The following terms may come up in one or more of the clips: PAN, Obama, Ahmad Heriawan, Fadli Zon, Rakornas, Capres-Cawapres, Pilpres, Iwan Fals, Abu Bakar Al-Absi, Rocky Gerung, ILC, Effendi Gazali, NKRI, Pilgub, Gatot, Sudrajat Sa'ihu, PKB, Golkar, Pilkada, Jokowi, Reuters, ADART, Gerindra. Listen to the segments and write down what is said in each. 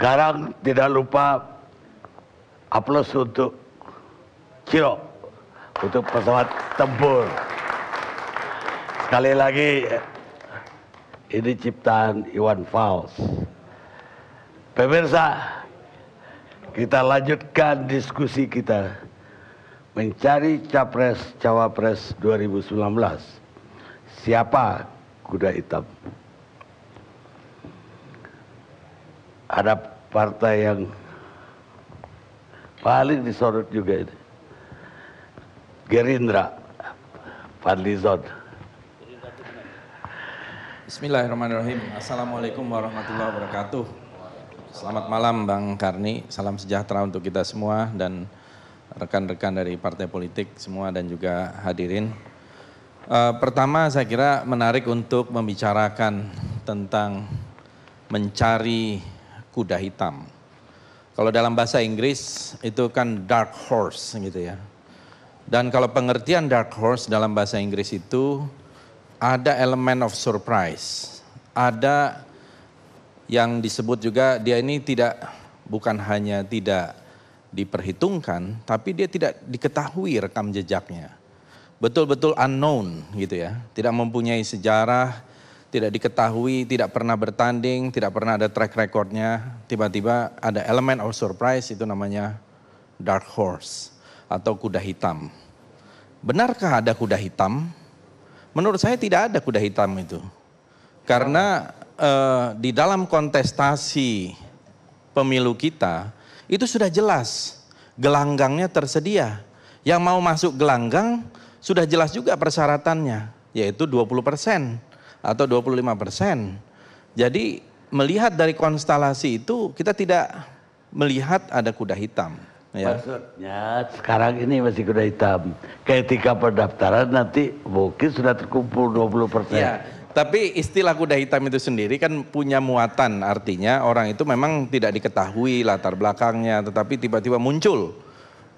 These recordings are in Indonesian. Sekarang tidak lupa aplaus untuk Ciro, untuk pesawat tempur. Sekali lagi, ini ciptaan Iwan Fals. Pemirsa, kita lanjutkan diskusi kita mencari Capres-Cawapres 2019. Siapa kuda hitam? Ada partai yang paling disorot juga ini, Gerindra, Fadli Zon. Bismillahirrahmanirrahim. Assalamualaikum warahmatullahi wabarakatuh. Selamat malam Bang Karni, salam sejahtera untuk kita semua dan rekan-rekan dari partai politik semua dan juga hadirin. Pertama saya kira menarik untuk membicarakan tentang mencari kuda hitam. Kalau dalam bahasa Inggris itu kan dark horse gitu ya. Dan kalau pengertian dark horse dalam bahasa Inggris itu ada elemen of surprise. Ada yang disebut juga dia ini tidak, bukan hanya tidak diperhitungkan, tapi dia tidak diketahui rekam jejaknya. Betul-betul unknown gitu ya. Tidak mempunyai sejarah, tidak diketahui, tidak pernah bertanding, tidak pernah ada track recordnya, tiba-tiba ada elemen of surprise, itu namanya dark horse atau kuda hitam. Benarkah ada kuda hitam? Menurut saya tidak ada kuda hitam itu. Karena di dalam kontestasi pemilu kita, itu sudah jelas gelanggangnya tersedia. Yang mau masuk gelanggang sudah jelas juga persyaratannya, yaitu 20%. Atau 25%. Jadi melihat dari konstelasi itu kita tidak melihat ada kuda hitam. Ya. Maksudnya sekarang ini masih kuda hitam. Ketika pendaftaran nanti mungkin sudah terkumpul 20%. Ya, tapi istilah kuda hitam itu sendiri kan punya muatan. Artinya orang itu memang tidak diketahui latar belakangnya. Tetapi tiba-tiba muncul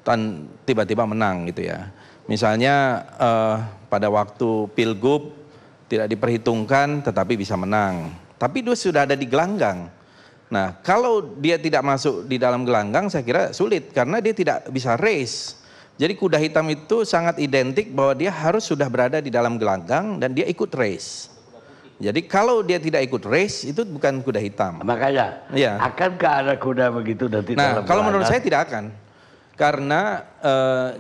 dan tiba-tiba menang gitu ya. Misalnya pada waktu Pilgub tidak diperhitungkan tetapi bisa menang. Tapi dia sudah ada di gelanggang. Nah kalau dia tidak masuk di dalam gelanggang saya kira sulit karena dia tidak bisa race. Jadi kuda hitam itu sangat identik bahwa dia harus sudah berada di dalam gelanggang dan dia ikut race. Jadi kalau dia tidak ikut race itu bukan kuda hitam. Makanya ya. Akankah ada kuda begitu nanti dalam gelanggang? Nah kalau menurut saya tidak akan. Karena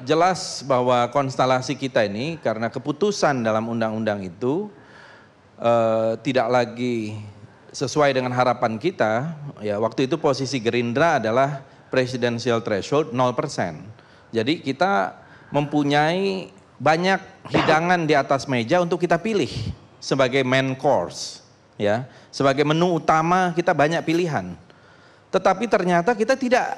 jelas bahwa konstelasi kita ini karena keputusan dalam undang-undang itu tidak lagi sesuai dengan harapan kita. Ya, waktu itu posisi Gerindra adalah presidential threshold 0%. Jadi kita mempunyai banyak hidangan di atas meja untuk kita pilih sebagai main course, ya, sebagai menu utama kita banyak pilihan. Tetapi ternyata kita tidak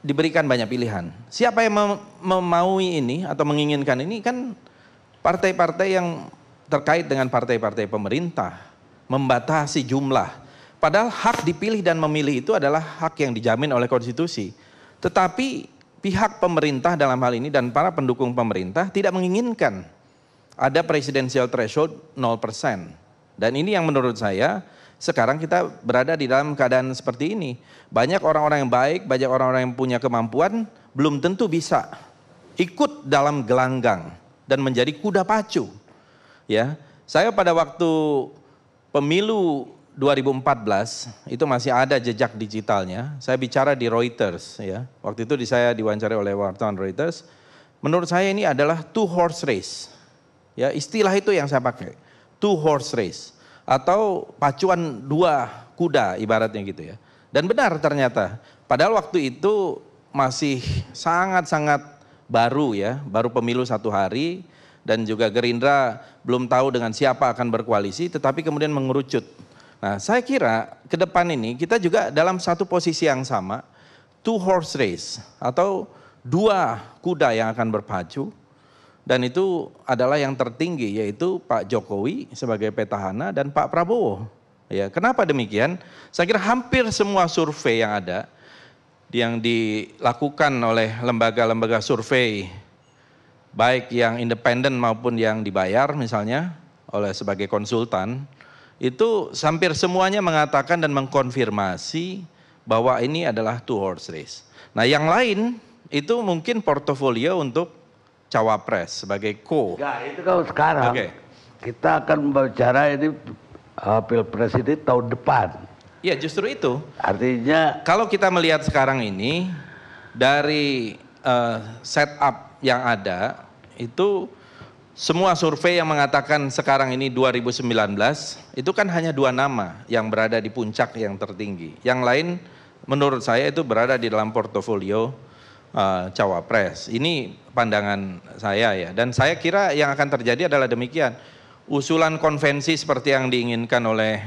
diberikan banyak pilihan. Siapa yang memaui ini atau menginginkan ini kan partai-partai yang terkait dengan partai-partai pemerintah membatasi jumlah. Padahal hak dipilih dan memilih itu adalah hak yang dijamin oleh konstitusi. Tetapi pihak pemerintah dalam hal ini dan para pendukung pemerintah tidak menginginkan ada presidential threshold 0%. Dan ini yang menurut saya sekarang kita berada di dalam keadaan seperti ini. Banyak orang-orang yang baik, banyak orang-orang yang punya kemampuan belum tentu bisa ikut dalam gelanggang dan menjadi kuda pacu. Ya, saya pada waktu pemilu 2014 itu masih ada jejak digitalnya. Saya bicara di Reuters ya. Waktu itu saya diwawancara oleh wartawan Reuters. Menurut saya ini adalah two horse race. Ya, istilah itu yang saya pakai. Two horse race atau pacuan dua kuda ibaratnya gitu ya. Dan benar ternyata. Padahal waktu itu masih sangat-sangat baru ya, baru pemilu satu hari. Dan juga Gerindra belum tahu dengan siapa akan berkoalisi, tetapi kemudian mengerucut. Nah saya kira ke depan ini kita juga dalam satu posisi yang sama, two horse race atau dua kuda yang akan berpacu. Dan itu adalah yang tertinggi yaitu Pak Jokowi sebagai petahana dan Pak Prabowo. Ya, kenapa demikian? Saya kira hampir semua survei yang ada, yang dilakukan oleh lembaga-lembaga survei baik yang independen maupun yang dibayar misalnya oleh sebagai konsultan, itu hampir semuanya mengatakan dan mengkonfirmasi bahwa ini adalah two horse race. Nah yang lain itu mungkin portofolio untuk cawapres sebagai co. Enggak, itu kalau sekarang kita akan berbicara ini pilpres ini tahun depan. Ya justru itu. Artinya kalau kita melihat sekarang ini dari setup yang ada itu semua survei yang mengatakan sekarang ini 2019 itu kan hanya 2 nama yang berada di puncak yang tertinggi. Yang lain menurut saya itu berada di dalam portofolio cawapres. Ini pandangan saya ya, dan saya kira yang akan terjadi adalah demikian. Usulan konvensi seperti yang diinginkan oleh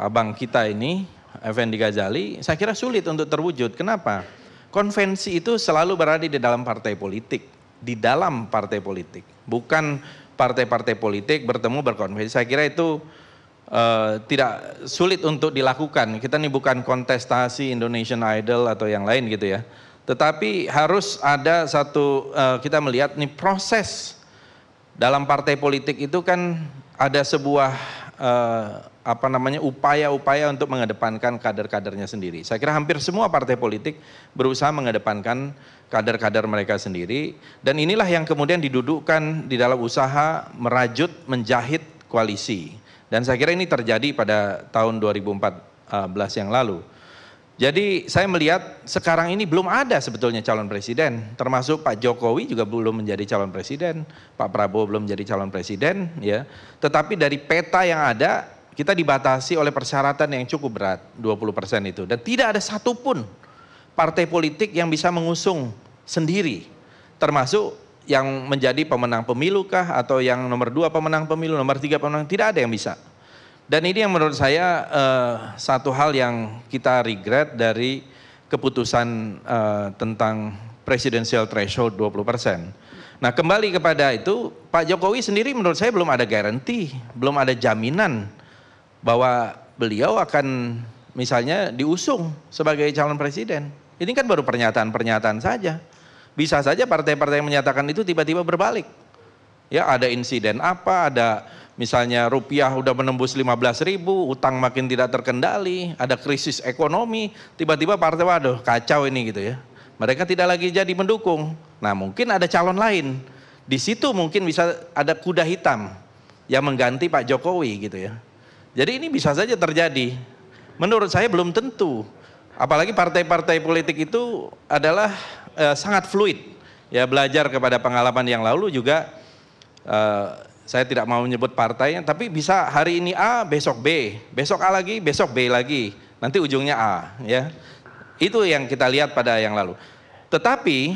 abang kita ini, Effendi Gazali, saya kira sulit untuk terwujud. Kenapa? Konvensi itu selalu berada di dalam partai politik. Di dalam partai politik, bukan partai-partai politik bertemu berkonvensi. Saya kira itu tidak sulit untuk dilakukan. Kita ini bukan kontestasi Indonesian Idol atau yang lain gitu ya. Tetapi harus ada satu, kita melihat nih proses dalam partai politik itu kan ada sebuah apa namanya upaya-upaya untuk mengedepankan kader-kadernya sendiri. Saya kira hampir semua partai politik berusaha mengedepankan kader-kader mereka sendiri, dan inilah yang kemudian didudukkan di dalam usaha merajut, menjahit koalisi. Dan saya kira ini terjadi pada tahun 2014 yang lalu. Jadi saya melihat sekarang ini belum ada sebetulnya calon presiden, termasuk Pak Jokowi juga belum menjadi calon presiden, Pak Prabowo belum menjadi calon presiden, ya. Tetapi dari peta yang ada, kita dibatasi oleh persyaratan yang cukup berat, 20% itu. Dan tidak ada satupun partai politik yang bisa mengusung sendiri. Termasuk yang menjadi pemenang pemilu kah, atau yang nomor 2 pemenang pemilu, nomor 3 pemenang, tidak ada yang bisa. Dan ini yang menurut saya satu hal yang kita regret dari keputusan tentang presidential threshold 20%. Nah kembali kepada itu, Pak Jokowi sendiri menurut saya belum ada garanti, belum ada jaminan bahwa beliau akan misalnya diusung sebagai calon presiden. Ini kan baru pernyataan-pernyataan saja. Bisa saja partai-partai yang menyatakan itu tiba-tiba berbalik. Ya ada insiden apa, ada misalnya rupiah udah menembus 15.000, utang makin tidak terkendali, ada krisis ekonomi, tiba-tiba partai waduh kacau ini gitu ya. Mereka tidak lagi jadi mendukung. Nah mungkin ada calon lain. Di situ mungkin bisa ada kuda hitam yang mengganti Pak Jokowi gitu ya. Jadi ini bisa saja terjadi. Menurut saya belum tentu. Apalagi partai-partai politik itu adalah sangat fluid. Ya belajar kepada pengalaman yang lalu juga, saya tidak mau menyebut partainya, tapi bisa hari ini A, besok B, besok A lagi, besok B lagi, nanti ujungnya A. Ya, itu yang kita lihat pada yang lalu. Tetapi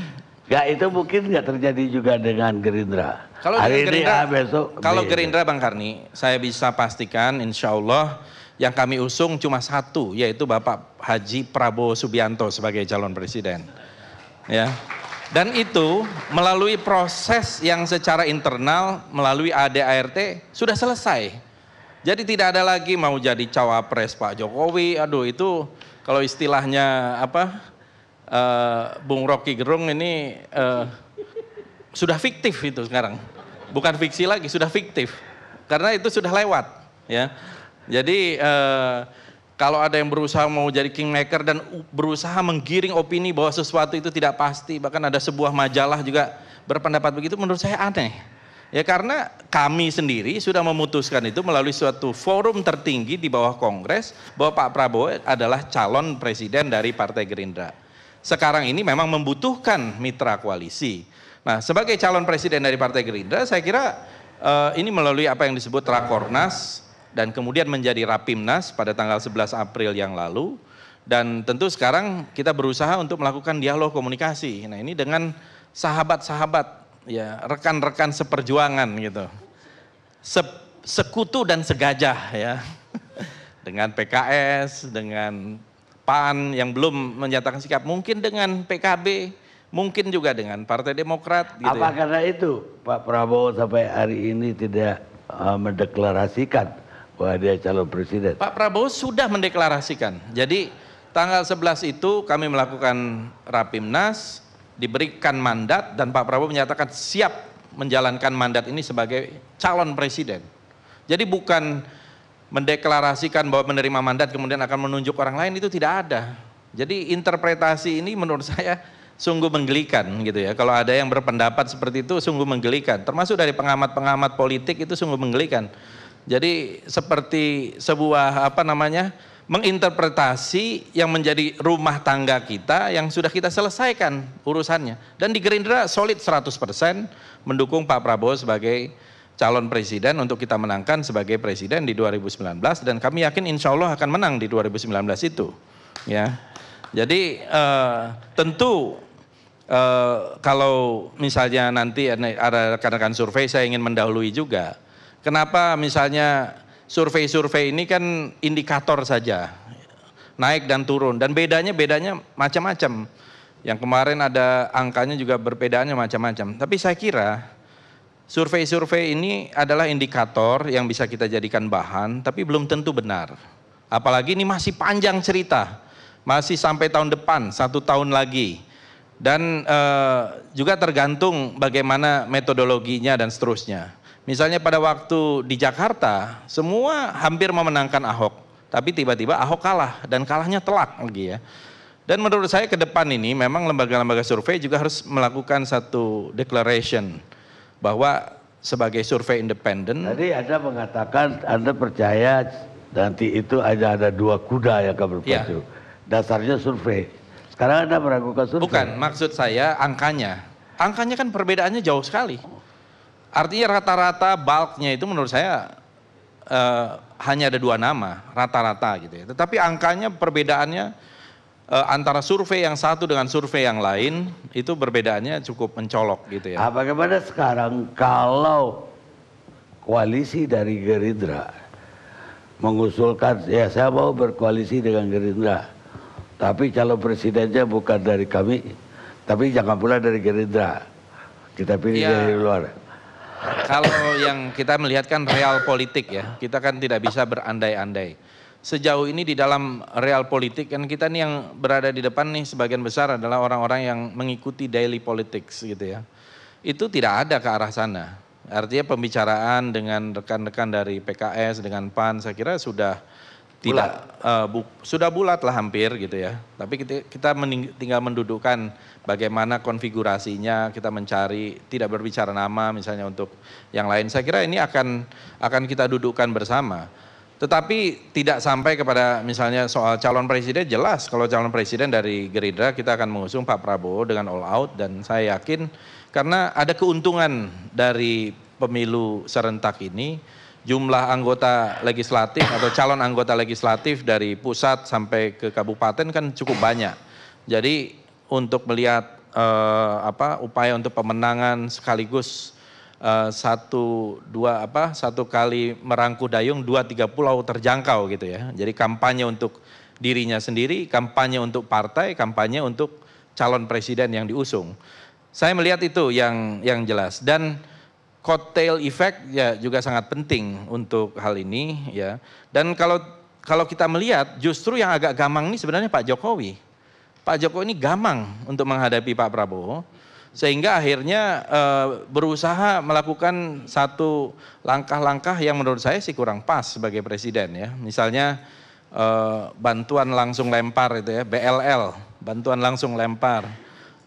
ya itu mungkin nggak terjadi juga dengan Gerindra. Kalau hari Gerindra, ini, besok, kalau Gerindra Bang Karni, saya bisa pastikan insya Allah yang kami usung cuma 1, yaitu Bapak Haji Prabowo Subianto sebagai calon presiden. Ya. Dan itu melalui proses yang secara internal melalui ADART sudah selesai. Jadi tidak ada lagi mau jadi cawapres Pak Jokowi. Aduh itu kalau istilahnya apa? Bung Rocky Gerung ini sudah fiktif itu sekarang, bukan fiksi lagi, sudah fiktif karena itu sudah lewat ya. Jadi kalau ada yang berusaha mau jadi kingmaker dan berusaha menggiring opini bahwa sesuatu itu tidak pasti, bahkan ada sebuah majalah juga berpendapat begitu, menurut saya aneh ya, karena kami sendiri sudah memutuskan itu melalui suatu forum tertinggi di bawah Kongres bahwa Pak Prabowo adalah calon presiden dari Partai Gerindra. Sekarang ini memang membutuhkan mitra koalisi. Nah, sebagai calon presiden dari Partai Gerindra, saya kira ini melalui apa yang disebut Rakornas dan kemudian menjadi Rapimnas pada tanggal 11 April yang lalu. Dan tentu sekarang kita berusaha untuk melakukan dialog komunikasi. Nah, ini dengan sahabat-sahabat, ya rekan-rekan seperjuangan gitu, sekutu dan segajah ya, dengan PKS, dengan PAN yang belum menyatakan sikap, mungkin dengan PKB, mungkin juga dengan Partai Demokrat. Gitu apa ya. Karena itu Pak Prabowo sampai hari ini tidak mendeklarasikan bahwa dia calon presiden? Pak Prabowo sudah mendeklarasikan. Jadi tanggal 11 itu kami melakukan Rapimnas, diberikan mandat dan Pak Prabowo menyatakan siap menjalankan mandat ini sebagai calon presiden. Jadi bukan mendeklarasikan bahwa menerima mandat kemudian akan menunjuk orang lain, itu tidak ada. Jadi interpretasi ini menurut saya sungguh menggelikan gitu ya. Kalau ada yang berpendapat seperti itu sungguh menggelikan. Termasuk dari pengamat-pengamat politik itu sungguh menggelikan. Jadi seperti sebuah menginterpretasi yang menjadi rumah tangga kita yang sudah kita selesaikan urusannya. Dan di Gerindra solid 100% mendukung Pak Prabowo sebagai calon presiden untuk kita menangkan sebagai presiden di 2019, dan kami yakin insya Allah akan menang di 2019 itu. Ya, jadi tentu kalau misalnya nanti ada rekan-rekan survei, saya ingin mendahului juga. Kenapa misalnya survei-survei ini kan indikator saja, naik dan turun, dan bedanya macam-macam. Yang kemarin ada angkanya juga berbedaannya macam-macam. Tapi saya kira survei-survei ini adalah indikator yang bisa kita jadikan bahan, tapi belum tentu benar. Apalagi ini masih panjang cerita, masih sampai tahun depan, 1 tahun lagi. Dan juga tergantung bagaimana metodologinya dan seterusnya. Misalnya pada waktu di Jakarta, semua hampir memenangkan Ahok, tapi tiba-tiba Ahok kalah, dan kalahnya telak lagi ya. Dan menurut saya ke depan ini memang lembaga-lembaga survei juga harus melakukan satu declaration bahwa sebagai survei independen. Tadi Anda mengatakan Anda percaya nanti itu ada 2 kuda yang akan berpacu. Ya. Dasarnya survei. Sekarang Anda meragukan survei. Bukan, maksud saya angkanya. Angkanya kan perbedaannya jauh sekali. Artinya rata-rata bulknya itu menurut saya hanya ada 2 nama, rata-rata gitu ya. Tetapi angkanya perbedaannya antara survei yang satu dengan survei yang lain itu perbedaannya cukup mencolok gitu ya. Nah, bagaimana sekarang kalau koalisi dari Gerindra mengusulkan, ya saya mau berkoalisi dengan Gerindra, tapi calon presidennya bukan dari kami, tapi jangan pula dari Gerindra, kita pilih ya dari luar. Kalau yang kita melihat kan real politik ya, kita kan tidak bisa berandai-andai. Sejauh ini di dalam real politik kan kita nih yang berada di depan nih sebagian besar adalah orang-orang yang mengikuti daily politics gitu ya. Itu tidak ada ke arah sana. Artinya pembicaraan dengan rekan-rekan dari PKS, dengan PAN, saya kira sudah tidak sudah bulat lah hampir gitu ya. Tapi kita tinggal mendudukkan bagaimana konfigurasinya, kita mencari, tidak berbicara nama misalnya untuk yang lain. Saya kira ini akan kita dudukkan bersama. Tetapi tidak sampai kepada misalnya soal calon presiden, jelas kalau calon presiden dari Gerindra kita akan mengusung Pak Prabowo dengan all out, dan saya yakin karena ada keuntungan dari pemilu serentak ini, jumlah anggota legislatif atau calon anggota legislatif dari pusat sampai ke kabupaten kan cukup banyak. Jadi untuk melihat upaya untuk pemenangan sekaligus satu kali merangkul dayung 2-3 pulau terjangkau gitu ya. Jadi kampanye untuk dirinya sendiri, kampanye untuk partai, kampanye untuk calon presiden yang diusung. Saya melihat itu yang jelas, dan cocktail effect ya juga sangat penting untuk hal ini ya. Dan kalau kita melihat justru yang agak gamang ini sebenarnya Pak Jokowi. Pak Jokowi ini gamang untuk menghadapi Pak Prabowo, sehingga akhirnya berusaha melakukan satu langkah-langkah yang menurut saya sih kurang pas sebagai presiden ya. Misalnya bantuan langsung lempar itu ya, BLL, bantuan langsung lempar,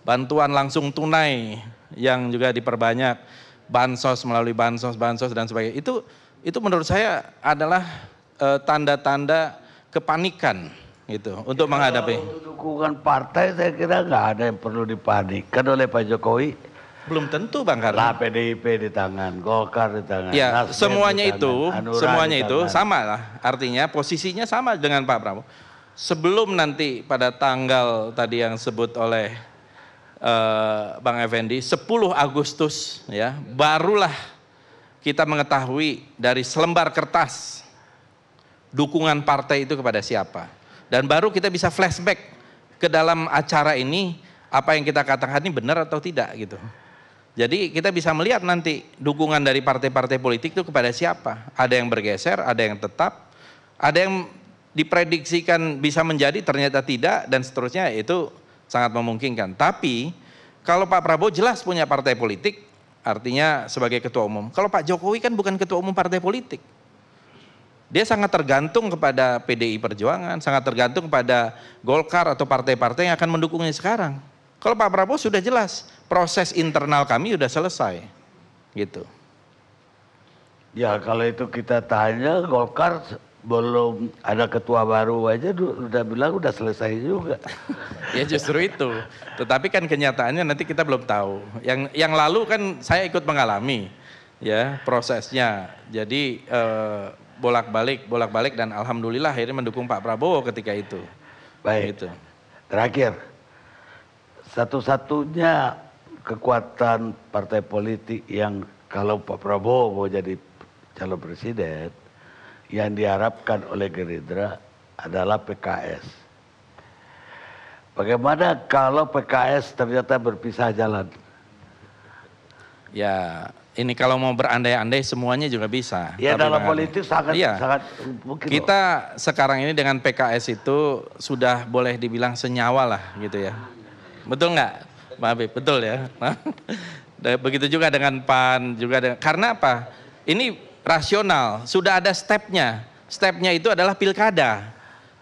bantuan langsung tunai yang juga diperbanyak, bansos melalui bansos dan sebagainya. Itu menurut saya adalah tanda-tanda kepanikan gitu untuk menghadapi. Dukungan partai saya kira nggak ada yang perlu dipanikkan oleh Pak Jokowi. Belum tentu Bang Karni. Lah PDIP di tangan, Golkar di tangan. Ya, semuanya di tangan, itu, semuanya itu sama lah. Artinya posisinya sama dengan Pak Prabowo. Sebelum nanti pada tanggal tadi yang disebut oleh Bang Effendi, 10 Agustus ya, barulah kita mengetahui dari selembar kertas dukungan partai itu kepada siapa. Dan baru kita bisa flashback ke dalam acara ini, apa yang kita katakan ini benar atau tidak gitu. Jadi kita bisa melihat nanti dukungan dari partai-partai politik itu kepada siapa. Ada yang bergeser, ada yang tetap, ada yang diprediksikan bisa menjadi ternyata tidak, dan seterusnya. Itu sangat memungkinkan. Tapi kalau Pak Prabowo jelas punya partai politik, artinya sebagai ketua umum. Kalau Pak Jokowi kan bukan ketua umum partai politik. Dia sangat tergantung kepada PDI Perjuangan, sangat tergantung kepada Golkar atau partai-partai yang akan mendukungnya sekarang. Kalau Pak Prabowo sudah jelas, proses internal kami sudah selesai. Gitu. Ya kalau itu kita tanya, Golkar belum ada ketua baru aja udah bilang udah selesai juga. Ya justru itu. Tetapi kan kenyataannya nanti kita belum tahu. Yang lalu kan saya ikut mengalami ya prosesnya. Jadi bolak-balik dan alhamdulillah akhirnya mendukung Pak Prabowo ketika itu. Baik. Gitu. Terakhir, satu-satunya kekuatan partai politik yang kalau Pak Prabowo mau jadi calon presiden yang diharapkan oleh Gerindra adalah PKS. Bagaimana kalau PKS ternyata berpisah jalan? Ya, ini kalau mau berandai-andai semuanya juga bisa. Ya, dalam politik sangat, iya, sangat mungkin. Kita sekarang ini dengan PKS itu sudah boleh dibilang senyawa lah gitu ya. Betul nggak, Pak Habib? Betul ya. Begitu juga dengan PAN, juga dengan, karena apa? Ini rasional, sudah ada stepnya. Stepnya itu adalah pilkada.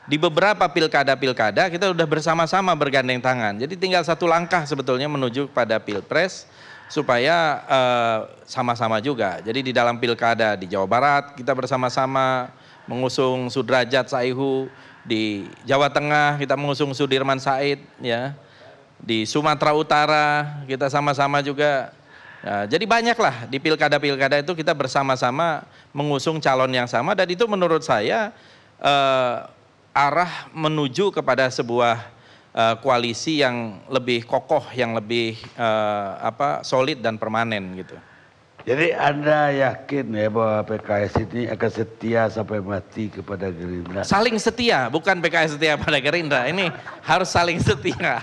Di beberapa pilkada-pilkada kita sudah bersama-sama bergandeng tangan. Jadi tinggal satu langkah sebetulnya menuju pada pilpres supaya sama-sama juga. Jadi di dalam pilkada di Jawa Barat kita bersama-sama mengusung Sudrajat Sa'ihu, di Jawa Tengah kita mengusung Sudirman Said, ya. Di Sumatera Utara kita sama-sama juga. Nah, jadi banyaklah di pilkada-pilkada itu kita bersama-sama mengusung calon yang sama dan itu menurut saya arah menuju kepada sebuah koalisi yang lebih kokoh, yang lebih solid dan permanen gitu. Jadi Anda yakin ya bahwa PKS ini akan setia sampai mati kepada Gerindra? Saling setia, bukan PKS setia pada Gerindra, ini harus saling setia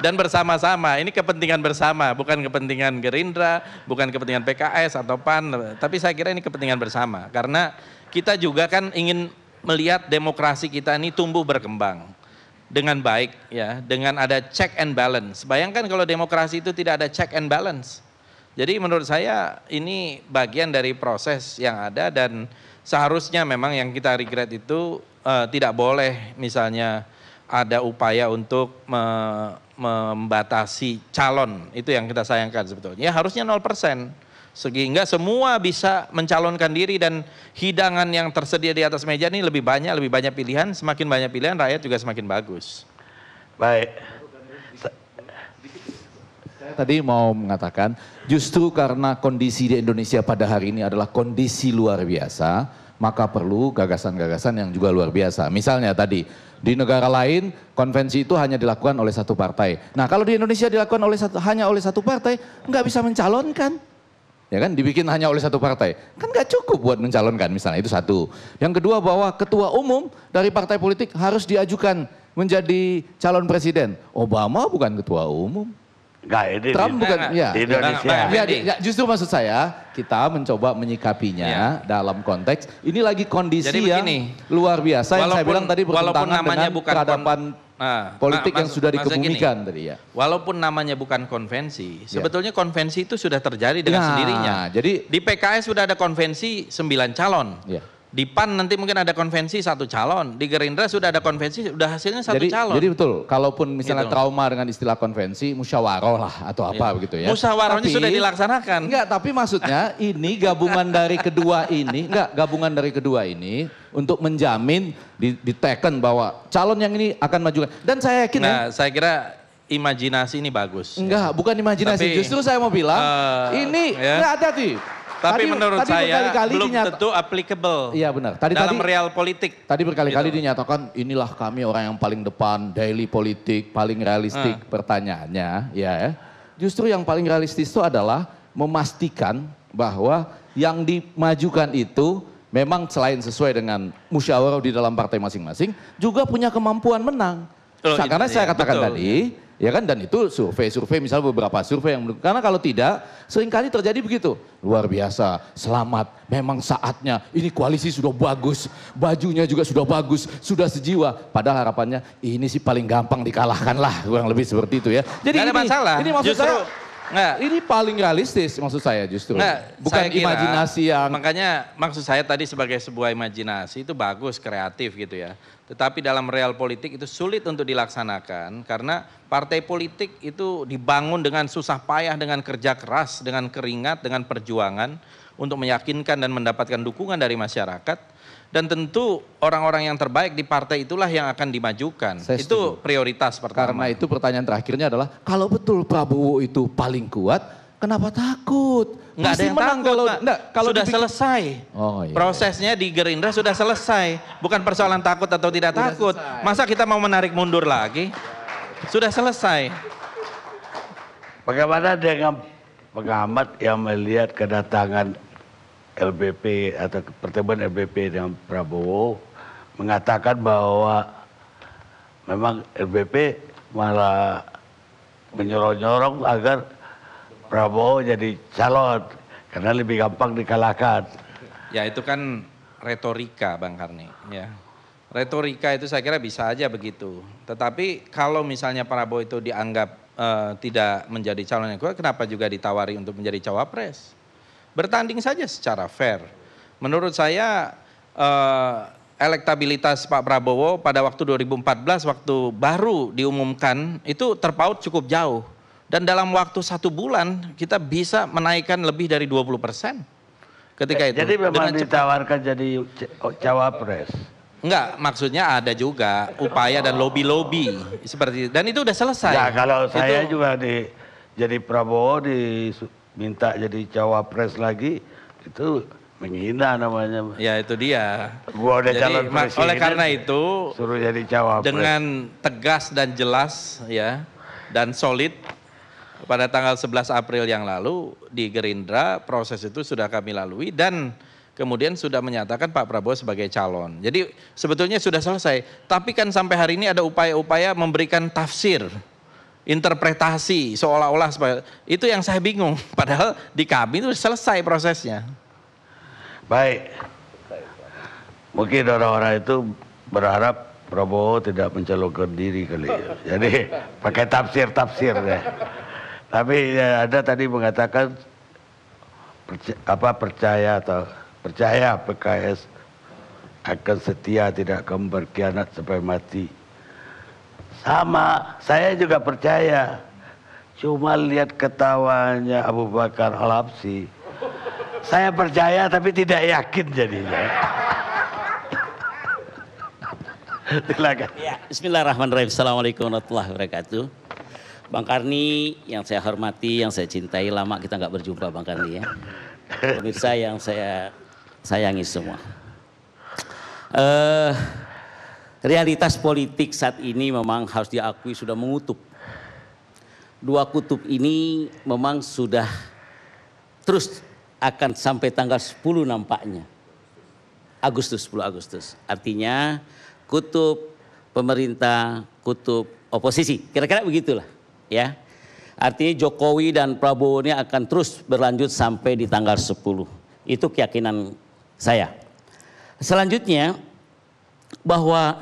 dan bersama-sama. Ini kepentingan bersama, bukan kepentingan Gerindra, bukan kepentingan PKS atau PAN, tapi saya kira ini kepentingan bersama. Karena kita juga kan ingin melihat demokrasi kita ini tumbuh berkembang dengan baik ya, dengan ada check and balance. Bayangkan kalau demokrasi itu tidak ada check and balance. Jadi menurut saya ini bagian dari proses yang ada dan seharusnya memang yang kita regret itu tidak boleh misalnya ada upaya untuk membatasi calon, itu yang kita sayangkan sebetulnya. Ya harusnya 0%, sehingga semua bisa mencalonkan diri dan hidangan yang tersedia di atas meja ini lebih banyak pilihan, semakin banyak pilihan rakyat juga semakin bagus. Baik. Tadi mau mengatakan justru karena kondisi di Indonesia pada hari ini adalah kondisi luar biasa, maka perlu gagasan-gagasan yang juga luar biasa. Misalnya tadi di negara lain konvensi itu hanya dilakukan oleh satu partai. Nah kalau di Indonesia dilakukan hanya oleh satu partai, nggak bisa mencalonkan. Ya kan, dibikin hanya oleh satu partai. Kan nggak cukup buat mencalonkan misalnya, itu satu. Yang kedua bahwa ketua umum dari partai politik harus diajukan menjadi calon presiden. Obama bukan ketua umum. Enggak, ini Trump bukan, ya. Di Indonesia. Ya, justru maksud saya kita mencoba menyikapinya ya dalam konteks ini lagi kondisi begini, yang luar biasa walaupun, yang saya bilang tadi bertentangan dengan peradaban politik yang sudah dikebumikan tadi ya. Walaupun namanya bukan konvensi, sebetulnya konvensi itu sudah terjadi dengan sendirinya. Jadi di PKS sudah ada konvensi 9 calon. Ya. Di PAN nanti mungkin ada konvensi 1 calon, di Gerindra sudah ada konvensi, sudah hasilnya 1 calon. Jadi betul, kalaupun misalnya gitu, trauma dengan istilah konvensi, musyawarah lah atau apa begitu ya. Musyawarahnya sudah dilaksanakan. Enggak, tapi maksudnya ini gabungan dari kedua ini, untuk menjamin diteken bahwa calon yang ini akan majukan. Dan saya yakin saya kira imajinasi ini bagus. Enggak, bukan imajinasi, tapi, justru saya mau bilang ini enggak ada sih. Tapi menurut saya belum tentu applicable. Iya benar. Dalam real politik. Tadi berkali-kali dinyatakan inilah kami orang yang paling depan, daily politik, paling realistik. Pertanyaannya ya, justru yang paling realistis itu adalah memastikan bahwa yang dimajukan itu memang selain sesuai dengan musyawarah di dalam partai masing-masing, juga punya kemampuan menang. Karena saya katakan tadi, ya kan, dan itu survei-survei misalnya beberapa survei yang menunjukkan, karena kalau tidak seringkali terjadi begitu. Luar biasa, selamat, memang saatnya, ini koalisi sudah bagus, bajunya juga sudah bagus, sudah sejiwa. Padahal harapannya ini sih paling gampang dikalahkan lah, kurang lebih seperti itu ya. Jadi ini maksud saya Nah, ini paling realistis maksud saya justru. Nah, bukan kira, imajinasi yang... Makanya maksud saya tadi sebagai sebuah imajinasi itu bagus, kreatif gitu ya. Tetapi dalam real politik itu sulit untuk dilaksanakan. Karena partai politik itu dibangun dengan susah payah, dengan kerja keras, dengan keringat, dengan perjuangan. Untuk meyakinkan dan mendapatkan dukungan dari masyarakat. Dan tentu orang-orang yang terbaik di partai itulah yang akan dimajukan. Itu prioritas pertama. Karena itu pertanyaan terakhirnya adalah, kalau betul Prabowo itu paling kuat, kenapa takut? Nggak ada yang takut, kalau, enggak, kalau sudah dipikir... selesai. Oh, iya. Prosesnya di Gerindra sudah selesai. Bukan persoalan takut atau tidak sudah takut. Selesai. Masa kita mau menarik mundur lagi? Sudah selesai. Bagaimana dengan pengamat yang melihat kedatangan LBP atau pertemuan LBP dengan Prabowo mengatakan bahwa memang LBP malah menyorong-nyorong agar Prabowo jadi calon karena lebih gampang dikalahkan. Ya itu kan retorika Bang Karni ya. Retorika itu saya kira bisa aja begitu. Tetapi kalau misalnya Prabowo itu dianggap tidak menjadi calon yang kuat, kenapa juga ditawari untuk menjadi cawapres? Bertanding saja secara fair. Menurut saya elektabilitas Pak Prabowo pada waktu 2014 waktu baru diumumkan itu terpaut cukup jauh. Dan dalam waktu 1 bulan kita bisa menaikkan lebih dari 20% ketika itu. Jadi memang ditawarkan jadi cawapres? Enggak, maksudnya ada juga upaya dan lobby-lobby seperti itu. Dan itu udah selesai. Ya kalau saya itu, juga jadi Prabowo minta jadi cawapres lagi, itu menghina namanya. Ya itu dia. Gua udah calon presiden. Oleh karena itu, suruh jadi cawapres. Dengan tegas dan jelas ya, dan solid, pada tanggal 11 April yang lalu di Gerindra proses itu sudah kami lalui dan kemudian sudah menyatakan Pak Prabowo sebagai calon. Jadi sebetulnya sudah selesai, tapi kan sampai hari ini ada upaya-upaya memberikan tafsir, interpretasi seolah-olah itu yang saya bingung. Padahal di kami itu selesai prosesnya. Baik. Mungkin orang-orang itu berharap Prabowo tidak mencalonkan diri kali ya. Jadi pakai tafsir-tafsir deh. Tapi ada tadi mengatakan percaya PKS akan setia tidak akan berkhianat sampai mati. Sama, saya juga percaya. Cuma lihat ketawanya Abu Bakar Al-Absi. Saya percaya tapi tidak yakin jadinya. Silakan. Ya, bismillahirrahmanirrahim. Assalamualaikum warahmatullahi wabarakatuh. Bang Karni yang saya hormati, yang saya cintai, lama kita nggak berjumpa Bang Karni ya. Pemirsa yang saya sayangi semua. Realitas politik saat ini memang harus diakui sudah mengutub. Dua kutub ini memang sudah terus akan sampai tanggal 10 nampaknya. Agustus, 10 Agustus. Artinya kutub pemerintah, kutub oposisi. Kira-kira begitulah ya. Artinya Jokowi dan Prabowo ini akan terus berlanjut sampai di tanggal 10. Itu keyakinan saya. Selanjutnya, bahwa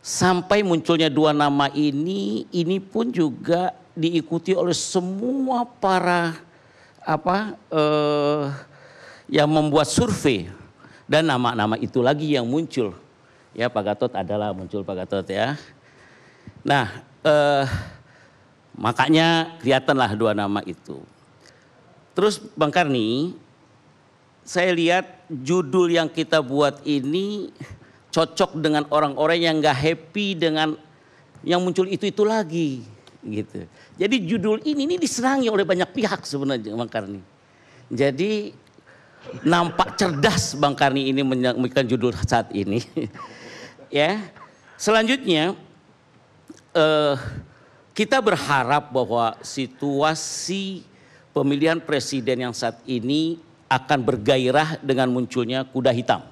sampai munculnya dua nama ini pun juga diikuti oleh semua para yang membuat survei dan nama-nama itu lagi yang muncul. Ya Pak Gatot adalah muncul Pak Gatot ya. Nah makanya kelihatanlah dua nama itu. Terus Bang Karni, saya lihat judul yang kita buat ini cocok dengan orang-orang yang nggak happy dengan yang muncul itu lagi gitu. Jadi judul ini disenangi oleh banyak pihak sebenarnya Bang Karni. Jadi nampak cerdas Bang Karni ini menyamakan judul saat ini. Ya. Selanjutnya kita berharap bahwa situasi pemilihan presiden yang saat ini akan bergairah dengan munculnya kuda hitam.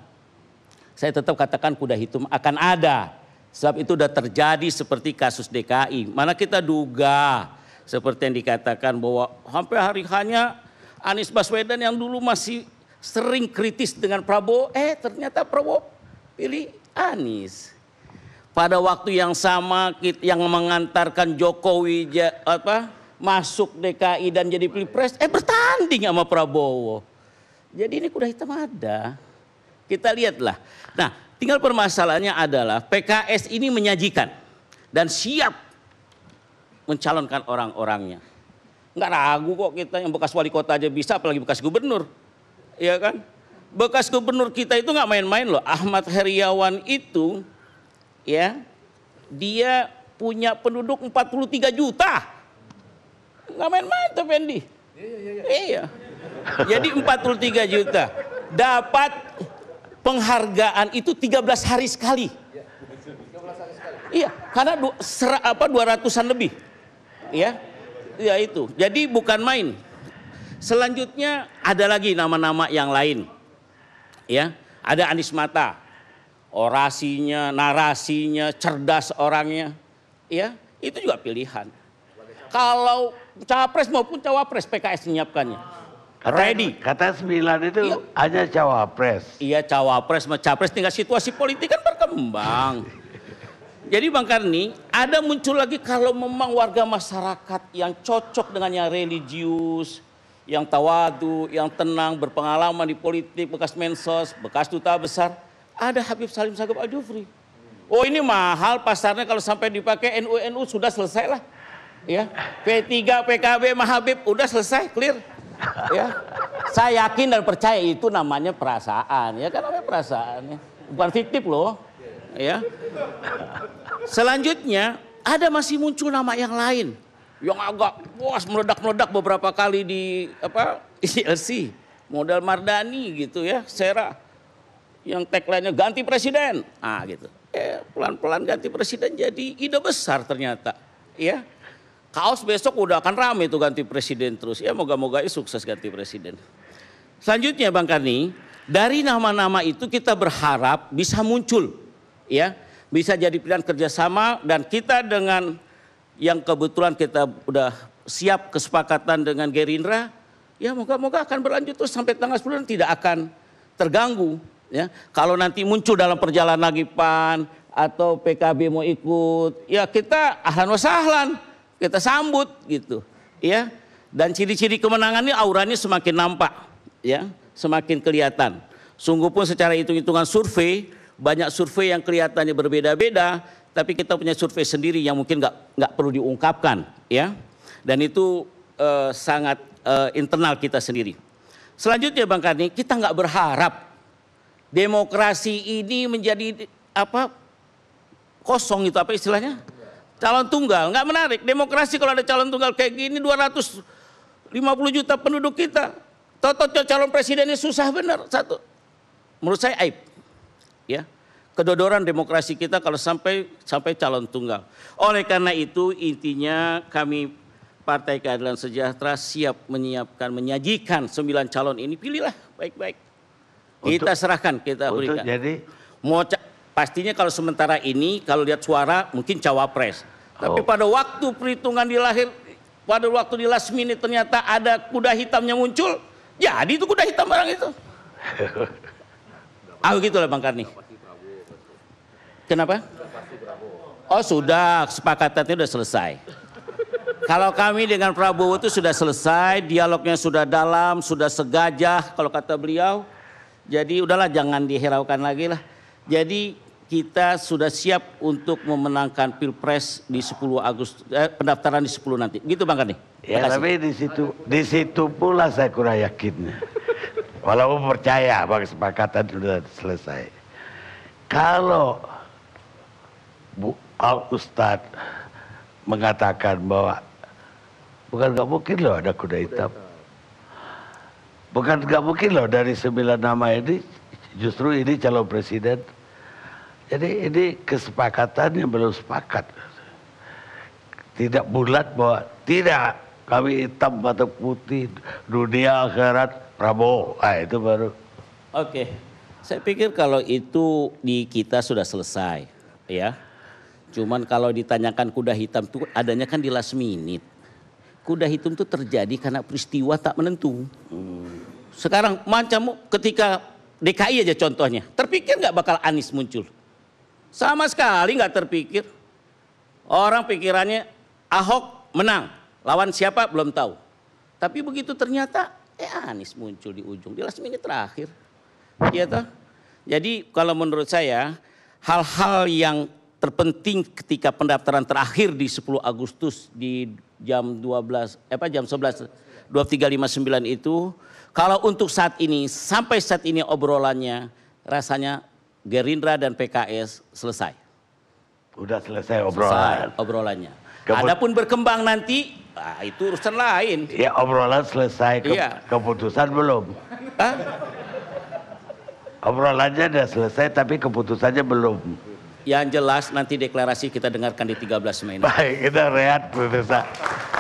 Saya tetap katakan kuda hitam akan ada. Sebab itu sudah terjadi seperti kasus DKI. Mana kita duga seperti yang dikatakan bahwa hampir hari hanya Anies Baswedan yang dulu masih sering kritis dengan Prabowo. Ternyata Prabowo pilih Anies. Pada waktu yang sama yang mengantarkan Jokowi masuk DKI dan jadi pilpres, bertanding sama Prabowo. Jadi ini kuda hitam ada. Kita lihatlah. Nah, tinggal permasalahannya adalah PKS ini menyajikan dan siap mencalonkan orang-orangnya. Nggak ragu kok kita, yang bekas wali kota aja bisa, apalagi bekas gubernur. Iya kan? Bekas gubernur kita itu nggak main-main loh. Ahmad Heriawan itu, ya, dia punya penduduk 43 juta. Nggak main-main tuh, Fendi. Iya. Jadi 43 juta. Dapat penghargaan itu 13 hari sekali. Iya, karena 200-an lebih. Ya, ya itu. Jadi bukan main. Selanjutnya ada lagi nama-nama yang lain. Ya, ada Anies Mata. Orasinya, narasinya, cerdas orangnya. Ya, itu juga pilihan. Kalau capres maupun cawapres PKS menyiapkannya. Ready. Kata 9 itu iya, hanya cawapres. Iya, cawapres sama capres, tinggal situasi politik kan berkembang. Jadi Bang Karni, ada muncul lagi kalau memang warga masyarakat yang cocok dengan yang religius, yang tawadu, yang tenang, berpengalaman di politik, bekas mensos, bekas duta besar, ada Habib Salim Sagu Adi. Oh, ini mahal pasarnya kalau sampai dipakai NU sudah selesai lah. Ya, P3, PKB, Mahabib udah selesai, clear. Ya, saya yakin dan percaya itu namanya perasaan, ya kan, namanya perasaan, ya. Bukan fiktif loh, ya. Selanjutnya ada masih muncul nama yang lain yang agak wah meledak-meledak beberapa kali di apa ILC, modal Mardani gitu ya, Sera, yang tagline-nya ganti presiden, gitu. Pelan-pelan ganti presiden jadi ide besar ternyata, ya. Kaos besok udah akan rame tuh ganti presiden terus. Ya moga-moga sukses ganti presiden. Selanjutnya Bang Karni, dari nama-nama itu kita berharap bisa muncul. Ya, bisa jadi pilihan kerjasama, dan kita dengan yang kebetulan kita udah siap kesepakatan dengan Gerindra. Ya moga-moga akan berlanjut terus sampai tanggal 10 tidak akan terganggu. Ya, kalau nanti muncul dalam perjalanan lagi PAN atau PKB mau ikut, ya kita ahlan wa sahlan. Kita sambut gitu, ya. Dan ciri-ciri kemenangannya auranya semakin nampak, ya, semakin kelihatan. Sungguh pun secara hitung-hitungan survei, banyak survei yang kelihatannya berbeda-beda, tapi kita punya survei sendiri yang mungkin nggak perlu diungkapkan, ya. Dan itu sangat internal kita sendiri. Selanjutnya Bang Karni, kita nggak berharap demokrasi ini menjadi apa kosong itu, apa istilahnya? Calon tunggal, nggak menarik. Demokrasi kalau ada calon tunggal kayak gini, 250 juta penduduk kita. Toto calon presidennya susah benar, satu. Menurut saya aib. Ya, kedodoran demokrasi kita kalau sampai calon tunggal. Oleh karena itu intinya kami Partai Keadilan Sejahtera siap menyiapkan, menyajikan 9 calon ini. Pilihlah baik-baik. Kita serahkan, kita berikan. Jadi mau pastinya kalau sementara ini, kalau lihat suara mungkin cawapres. Tapi pada waktu perhitungan di lahir, pada waktu di last minute ternyata ada kuda hitamnya muncul, jadi itu kuda hitam barang itu. Begitulah Bang Karni. Kenapa? Oh sudah, kesepakatannya sudah selesai. Kalau kami dengan Prabowo itu sudah selesai, dialognya sudah dalam, sudah segajah kalau kata beliau. Jadi udahlah, jangan dihiraukan lagi lah. Jadi kita sudah siap untuk memenangkan pilpres di 10 Agustus, pendaftaran di 10 nanti. Gitu Bang Karni. Ya, tapi di situ pula saya kurang yakinnya. Walaupun percaya bahwa kesepakatan sudah selesai. Kalau Bu Al-Ustadz mengatakan bahwa bukan nggak mungkin loh ada kuda hitam. Bukan nggak mungkin loh dari 9 nama ini justru ini calon presiden. Jadi ini kesepakatan yang belum sepakat. Tidak bulat bahwa tidak kami hitam atau putih, dunia akhirat Prabowo. Itu baru. Oke. Saya pikir kalau itu di kita sudah selesai, ya. Cuman kalau ditanyakan kuda hitam itu adanya kan di last minute. Kuda hitam itu terjadi karena peristiwa tak menentu. Sekarang macam ketika DKI aja contohnya, terpikir nggak bakal Anies muncul? Sama sekali nggak terpikir. Orang pikirannya Ahok menang, Lawan siapa belum tahu. Tapi begitu ternyata Anies muncul di ujung, di last minute terakhir. Iya toh? Jadi kalau menurut saya hal-hal yang terpenting ketika pendaftaran terakhir di 10 Agustus di jam 23.59 itu, kalau untuk saat ini sampai saat ini obrolannya rasanya Gerindra dan PKS selesai. Udah selesai obrolan. Selesai obrolannya. Adapun berkembang nanti, nah itu urusan lain. Ya obrolan selesai, keputusan belum. Hah? Obrolannya udah selesai tapi keputusannya belum. Yang jelas nanti deklarasi kita dengarkan di 13 Mei. Baik, kita rehat pemirsa.